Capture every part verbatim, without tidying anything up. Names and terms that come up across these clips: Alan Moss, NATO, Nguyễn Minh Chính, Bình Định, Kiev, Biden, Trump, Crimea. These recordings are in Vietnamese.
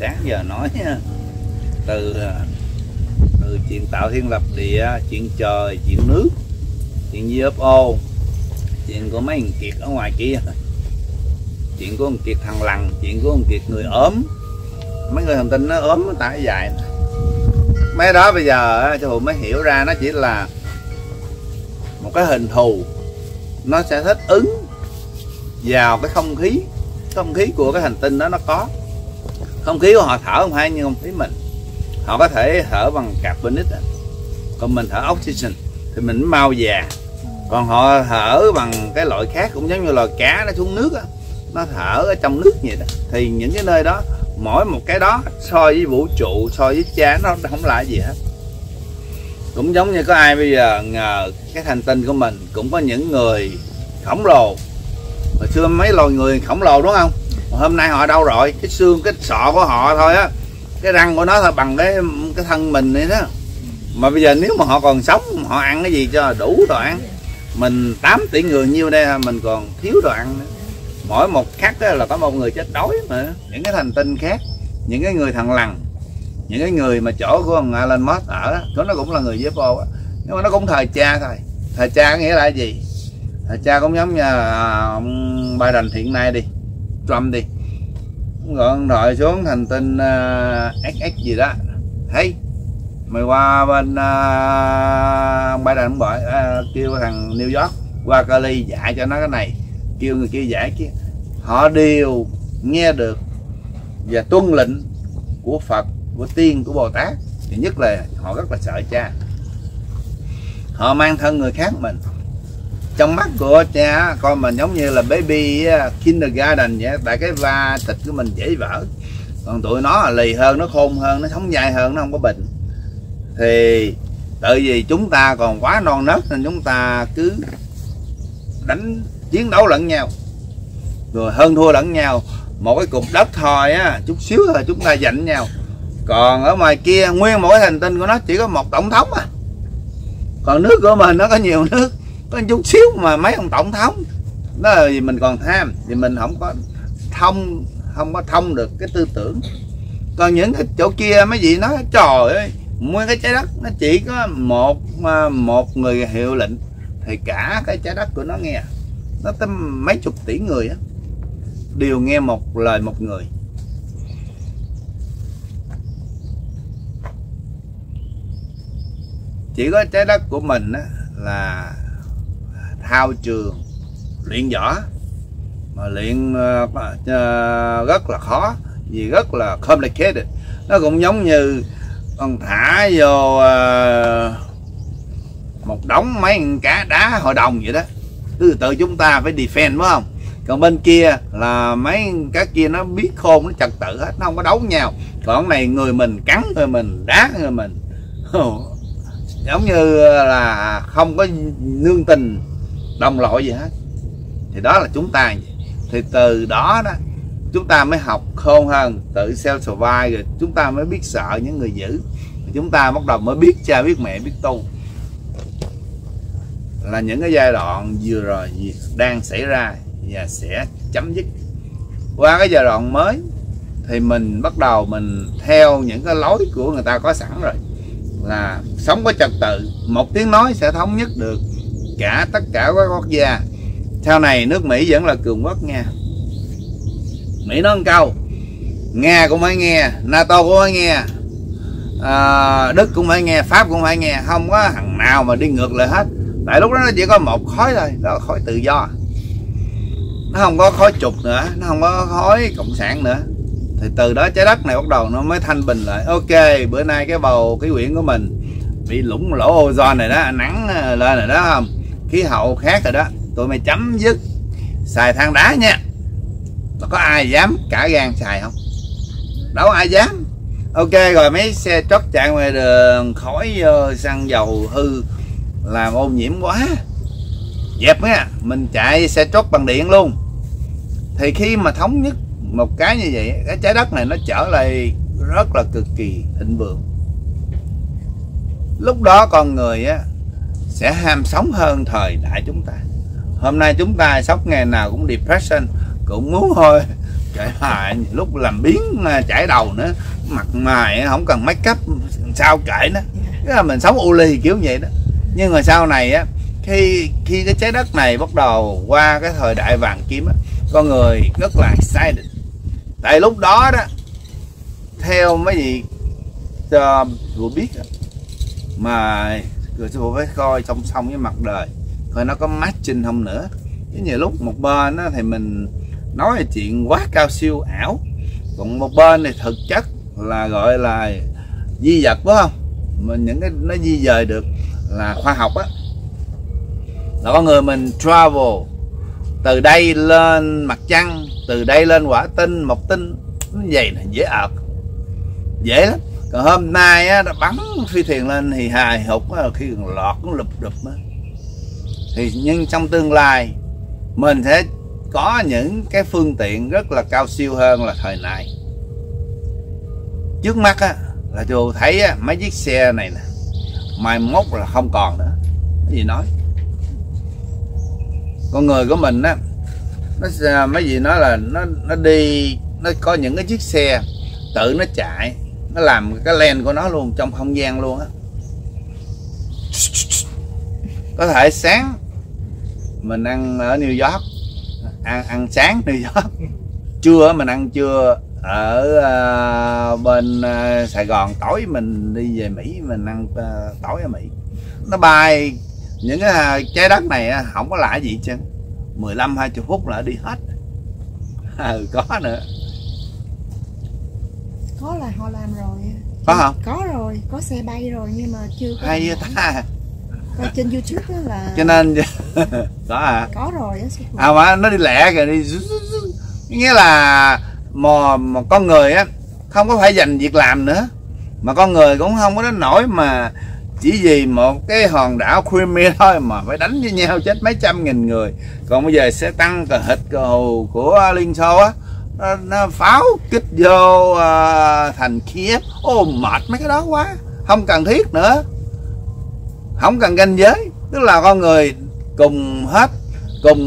sáng giờ nói từ từ chuyện tạo thiên lập địa, chuyện trời, chuyện nước, chuyện u ép ô, chuyện của mấy thằng Kiệt ở ngoài kia, chuyện của ông Kiệt thằng lằn, chuyện của ông Kiệt người ốm, mấy người thông tin nó ốm nó tải dài mấy đó. Bây giờ cho Hùng mới hiểu ra nó chỉ là một cái hình thù, nó sẽ thích ứng vào cái không khí, không khí của cái hành tinh đó. Nó có không khí của họ thở không hay như không khí mình, họ có thể thở bằng carbonic, còn mình thở oxygen thì mình mau già, còn họ thở bằng cái loại khác, cũng giống như loài cá nó xuống nước đó, nó thở ở trong nước vậy đó. Thì những cái nơi đó, mỗi một cái đó so với vũ trụ, so với cha, nó không là gì hết. Cũng giống như có ai bây giờ ngờ cái hành tinh của mình cũng có những người khổng lồ, hồi xưa mấy loài người khổng lồ đúng không, hôm nay họ đâu rồi? Cái xương, cái sọ của họ thôi á, cái răng của nó là bằng cái cái thân mình này đó. Mà bây giờ nếu mà họ còn sống, họ ăn cái gì cho đủ đồ ăn? Mình tám tỷ người nhiêu đây, mình còn thiếu đồ ăn nữa. Mỗi một khắc đó là có một người chết đói mà. Những cái hành tinh khác, những cái người thằng lằn, những cái người mà chỗ của ông Alan Moss ở đó, chỗ nó cũng là người u ép ô đó. Nhưng mà nó cũng thời cha thôi. Thời cha nghĩa là gì? Thời cha cũng giống như ông Biden hiện nay đi, Trump đi, gọn rồi xuống hành tinh uh, ét ét gì đó, thấy mày qua bên uh, Biden cũng gọi uh, kêu thằng New York qua Cali dạy cho nó cái này, kêu người kia dạy kia, họ đều nghe được và tuân lệnh của Phật, của Tiên, của Bồ Tát. Thì nhất là họ rất là sợ cha, họ mang thân người khác mình. Trong mắt của cha coi mình giống như là baby kindergarten vậy, tại cái va thịt của mình dễ vỡ, còn tụi nó là lì hơn, nó khôn hơn, nó sống dài hơn, nó không có bệnh. Thì tại vì chúng ta còn quá non nớt nên chúng ta cứ đánh chiến đấu lẫn nhau, rồi hơn thua lẫn nhau. Một cái cục đất thôi á, chút xíu thôi chúng ta giành nhau. Còn ở ngoài kia nguyên mỗi hành tinh của nó chỉ có một tổng thống à, còn nước của mình nó có nhiều nước, có chút xíu mà mấy ông tổng thống đó. Là vì mình còn tham, thì mình không có thông, không có thông được cái tư tưởng. Còn những cái chỗ kia mấy vị nói trời ơi, nguyên cái trái đất nó chỉ có một một người hiệu lệnh thì cả cái trái đất của nó nghe, nó tới mấy chục tỷ người á, đều nghe một lời một người. Chỉ có trái đất của mình á là thao trường luyện võ, mà luyện uh, rất là khó, vì rất là complicated. Nó cũng giống như con thả vô uh, một đống mấy cá đá hội đồng vậy đó, từ từ chúng ta phải defend đúng không? Còn bên kia là mấy cá kia nó biết khôn, nó trật tự hết, nó không có đấu nhau. Còn này người mình cắn người mình, đá người mình, giống như là không có nương tình đồng loại gì hết. Thì đó là chúng ta. Thì từ đó đó chúng ta mới học khôn hơn, tự self survive, rồi chúng ta mới biết sợ những người dữ, chúng ta bắt đầu mới biết cha biết mẹ biết tu. Là những cái giai đoạn vừa rồi đang xảy ra và sẽ chấm dứt. Qua cái giai đoạn mới thì mình bắt đầu mình theo những cái lối của người ta có sẵn rồi, là sống có trật tự, một tiếng nói sẽ thống nhất được cả tất cả các quốc gia. Sau này nước Mỹ vẫn là cường quốc nha. Mỹ nói một câu, Nga cũng phải nghe, NATO cũng phải nghe, à, Đức cũng phải nghe, Pháp cũng phải nghe, không có thằng nào mà đi ngược lại hết. Tại lúc đó nó chỉ có một khối thôi, đó là khối tự do, nó không có khối trục nữa, nó không có khối cộng sản nữa. Thì từ đó trái đất này bắt đầu nó mới thanh bình lại. Ok, bữa nay cái bầu cái quyển của mình bị lũng lỗ ozone này đó, nắng lên rồi đó, không khí hậu khác rồi đó, tụi mày chấm dứt xài than đá nha. Mà có ai dám cả gan xài không? Đâu ai dám. Ok, rồi mấy xe truck chạy ngoài đường khói xăng dầu hư làm ô nhiễm quá, dẹp nha, mình chạy xe truck bằng điện luôn. Thì khi mà thống nhất một cái như vậy, cái trái đất này nó trở lại rất là cực kỳ thịnh vượng. Lúc đó con người á, sẽ ham sống hơn thời đại chúng ta. Hôm nay chúng ta sống ngày nào cũng depression, cũng muốn thôi Trời ơi, lúc làm biến chảy đầu nữa, mặt mày không cần make up sao kệ nó. Cái là mình sống u lì kiểu vậy đó. Nhưng mà sau này á, khi khi cái trái đất này bắt đầu qua cái thời đại vàng kim á, con người rất là excited. Tại lúc đó đó, theo mấy gì vừa biết đó, mà người sư phụ phải coi song song với mặt đời, coi nó có matching không nữa. Chứ nhiều lúc một bên đó thì mình nói chuyện quá cao siêu ảo, còn một bên này thực chất là gọi là di vật, phải không? Mình những cái nó di dời được là khoa học á, là con người mình travel từ đây lên mặt trăng, từ đây lên quả tinh, mộc tinh, nó vậy là dễ ợt, dễ lắm. Còn hôm nay á, đã bắn phi thuyền lên thì hài hục á, khi lọt nó lụp đụp á. Thì nhưng trong tương lai mình sẽ có những cái phương tiện rất là cao siêu hơn là thời này. Trước mắt á, là dù thấy á, mấy chiếc xe này nè, mai mốt là không còn nữa. Cái gì nói con người của mình á, nó mấy gì nói là nó nó đi, nó có những cái chiếc xe tự nó chạy, nó làm cái len của nó luôn trong không gian luôn á. Có thể sáng mình ăn ở New York, ăn ăn sáng New York, trưa mình ăn trưa ở uh, bên uh, Sài Gòn, tối mình đi về Mỹ mình ăn uh, tối ở Mỹ. Nó bay những cái trái đất này không có lạ gì chứ, mười lăm hai mươi phút là đi hết. Ừ, có nữa, có là họ làm rồi, có không? Có rồi, có xe bay rồi nhưng mà chưa có hay ta. Coi trên YouTube đó là cho nên có à, có rồi đó. À mà nó đi lẹ kìa, đi nghĩa là mà, mà con người á không có phải dành việc làm nữa, mà con người cũng không có đến nỗi mà chỉ vì một cái hòn đảo Crimea thôi mà phải đánh với nhau chết mấy trăm nghìn người. Còn bây giờ sẽ tăng cờ hịch cầu của Liên Xô á, nó, nó pháo kích vô uh, thành Kiev. Ô mệt mấy cái đó quá, không cần thiết nữa, không cần ranh giới. Tức là con người cùng hết, cùng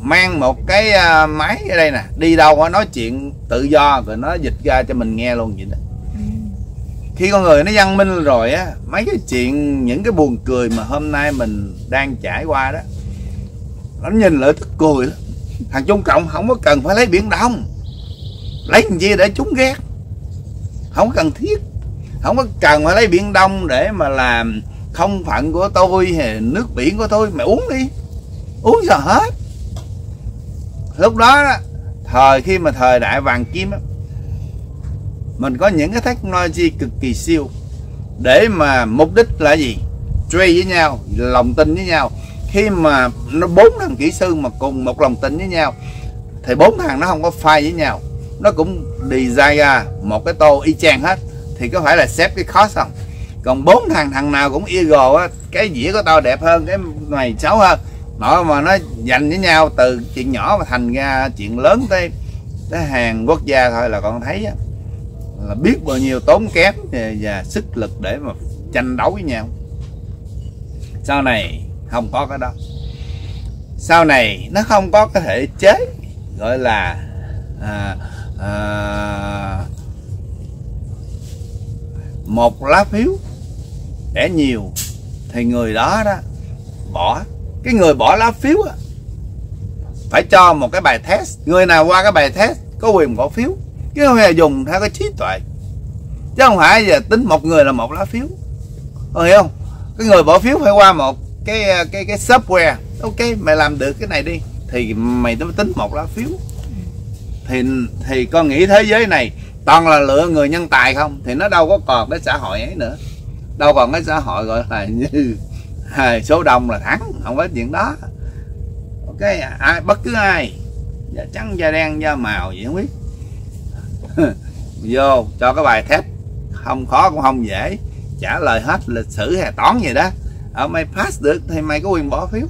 mang một cái uh, máy ở đây nè, đi đâu đó, nói chuyện tự do rồi nó dịch ra cho mình nghe luôn vậy đó. Khi con người nó văn minh rồi á, mấy cái chuyện, những cái buồn cười mà hôm nay mình đang trải qua đó, nó nhìn lại tức cười lắm. Thằng Trung Cộng không có cần phải lấy Biển Đông, lấy làm gì để chúng ghét, không cần thiết. Không có cần phải lấy Biển Đông để mà làm không phận của tôi hay nước biển của tôi. Mày uống đi, uống giờ hết. Lúc đó, đó thời khi mà thời đại vàng kim á, mình có những cái technology cực kỳ siêu để mà mục đích là gì? Trade với nhau, lòng tin với nhau. Khi mà nó bốn thằng kỹ sư mà cùng một lòng tin với nhau thì bốn thằng nó không có fight với nhau, nó cũng design ra một cái tô y chang hết, thì có phải là xếp cái cost không? Còn bốn thằng, thằng nào cũng ego á, cái dĩa của tao đẹp hơn, cái này xấu hơn, nó mà nó giành với nhau từ chuyện nhỏ mà thành ra chuyện lớn tới tới hàng quốc gia thôi là con thấy á, là biết bao nhiêu tốn kém và sức lực để mà tranh đấu với nhau. Sau này không có cái đó, sau này nó không có cái thể chế gọi là à, à, một lá phiếu để nhiều thì người đó đó bỏ. Cái người bỏ lá phiếu đó, phải cho một cái bài test, người nào qua cái bài test có quyền bỏ phiếu, chứ không hề dùng theo cái trí tuệ, chứ không phải giờ tính một người là một lá phiếu. Có hiểu không? Cái người bỏ phiếu phải qua một cái cái cái software, ok mày làm được cái này đi thì mày mới tính một lá phiếu. Thì thì con nghĩ thế giới này toàn là lựa người nhân tài không, thì nó đâu có còn cái xã hội ấy nữa, đâu còn cái xã hội gọi là như số đông là thắng, không có chuyện đó. Ok, ai bất cứ ai da trắng da đen da màu gì không biết vô cho cái bài test, không khó cũng không dễ, trả lời hết lịch sử hay toán gì đó, ở mày pass được thì mày có quyền bỏ phiếu.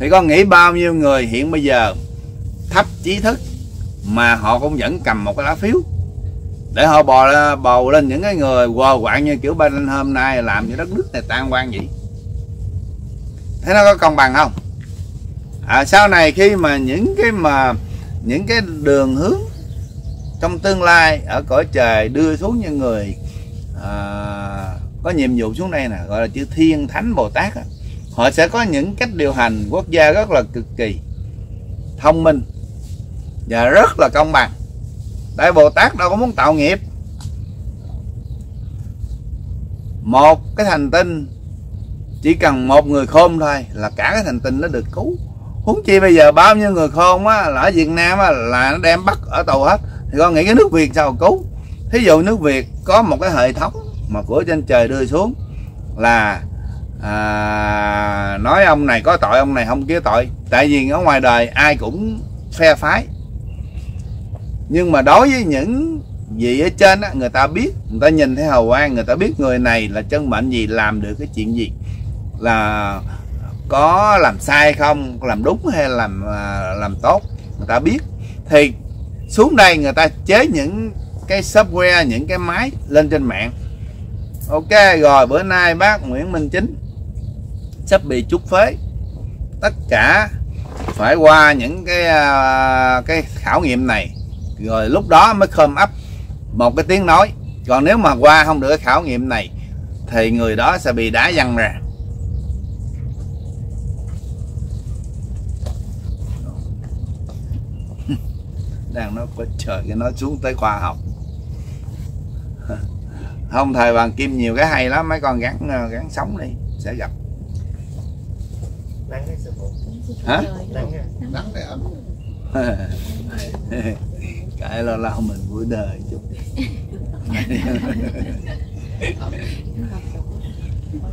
Thì con nghĩ bao nhiêu người hiện bây giờ thấp trí thức mà họ cũng vẫn cầm một cái lá phiếu để họ bò bầu lên những cái người quờ quạng như kiểu Biden hôm nay, làm cho đất nước này tan hoang vậy. Thế nó có công bằng không? À, sau này khi mà những cái mà những cái đường hướng trong tương lai ở cõi trời đưa xuống những người à, có nhiệm vụ xuống đây nè, gọi là chư Thiên Thánh Bồ Tát đó. Họ sẽ có những cách điều hành quốc gia rất là cực kỳ thông minh và rất là công bằng. Đại Bồ Tát đâu có muốn tạo nghiệp. Một cái hành tinh chỉ cần một người khôn thôi là cả cái hành tinh nó được cứu. Huống chi bây giờ bao nhiêu người khôn á, là ở Việt Nam á, là nó đem bắt ở tù hết. Thì con nghĩ cái nước Việt sao cứu. Thí dụ nước Việt có một cái hệ thống mà của trên trời đưa xuống là à, nói ông này có tội, ông này không kia tội. Tại vì ở ngoài đời ai cũng phe phái. Nhưng mà đối với những gì ở trên á, người ta biết, người ta nhìn thấy hào quang, người ta biết người này là chân mệnh gì, làm được cái chuyện gì, là có làm sai không, làm đúng hay làm làm tốt, người ta biết. Thì xuống đây người ta chế những cái software, những cái máy lên trên mạng. Ok, rồi bữa nay bác Nguyễn Minh Chính sắp bị trút phế, tất cả phải qua những cái cái khảo nghiệm này rồi lúc đó mới come up một cái tiếng nói. Còn nếu mà qua không được cái khảo nghiệm này thì người đó sẽ bị đá văng ra. Đang nói có trời, cái nói xuống tới khoa học. Không, thời Vàng Kim nhiều cái hay lắm, mấy con gắn gắn sống đi sẽ gặp. Nắng sẽ hả? Nắng, nắng để ấm. Cái lo lao mình vui đời chút.